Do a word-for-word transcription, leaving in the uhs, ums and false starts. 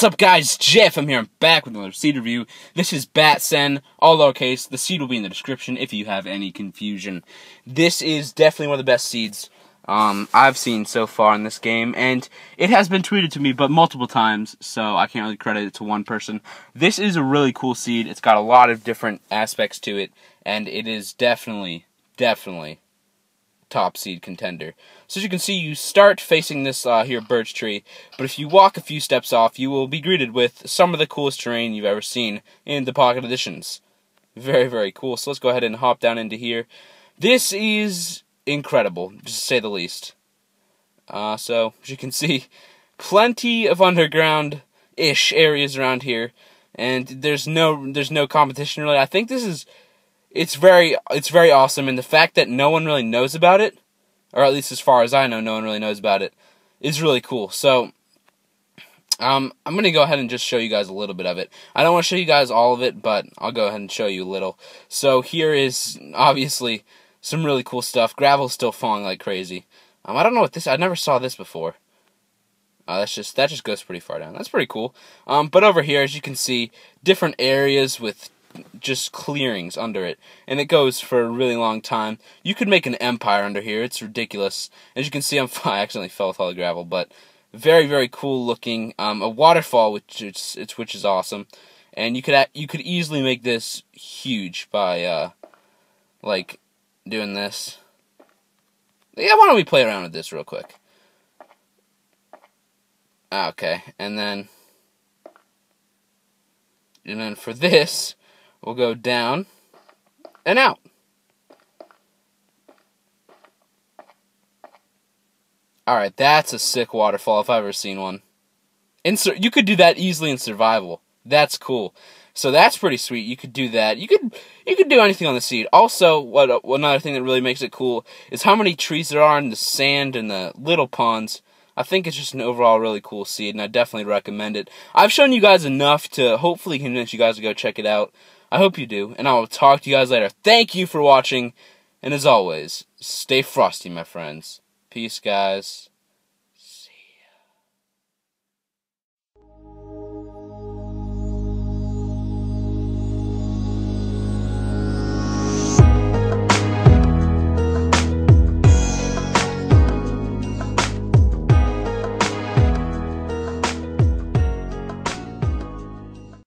What's up, guys? Jeff, I'm here. I'm back with another seed review. This is Batsen, all lowercase. The seed will be in the description if you have any confusion. This is definitely one of the best seeds um, I've seen so far in this game, and it has been tweeted to me, but multiple times, so I can't really credit it to one person. This is a really cool seed. It's got a lot of different aspects to it, and it is definitely, definitely top seed contender. So as you can see, you start facing this uh, here birch tree, but if you walk a few steps off, you will be greeted with some of the coolest terrain you've ever seen in the Pocket Editions. Very, very cool. So let's go ahead and hop down into here. This is incredible, just to say the least. Uh, so, as you can see, plenty of underground-ish areas around here, and there's no, there's no competition, really. I think this is... It's very, it's very awesome, and the fact that no one really knows about it, or at least as far as I know, no one really knows about it, is really cool. So, um, I'm going to go ahead and just show you guys a little bit of it. I don't want to show you guys all of it, but I'll go ahead and show you a little. So here is, obviously, some really cool stuff. Gravel's still falling like crazy. Um, I don't know what this, I never saw this before. Uh, that's just that just goes pretty far down. That's pretty cool. Um, but over here, as you can see, different areas with just clearings under it, and it goes for a really long time. You could make an empire under here. It's ridiculous. As you can see, I'm, I accidentally fell with all the gravel, but very, very cool looking. Um, a waterfall, which it's, it's which is awesome, and you could you could easily make this huge by uh, like doing this. Yeah, why don't we play around with this real quick? Okay, and then and then for this, we'll go down and out. Alright, that's a sick waterfall if I've ever seen one. In, you could do that easily in survival. That's cool. So that's pretty sweet. You could do that. You could you could do anything on the seed. Also, what another thing that really makes it cool is how many trees there are in the sand and the little ponds. I think it's just an overall really cool seed, and I definitely recommend it. I've shown you guys enough to hopefully convince you guys to go check it out. I hope you do, and I will talk to you guys later. Thank you for watching, and as always, stay frosty, my friends. Peace, guys.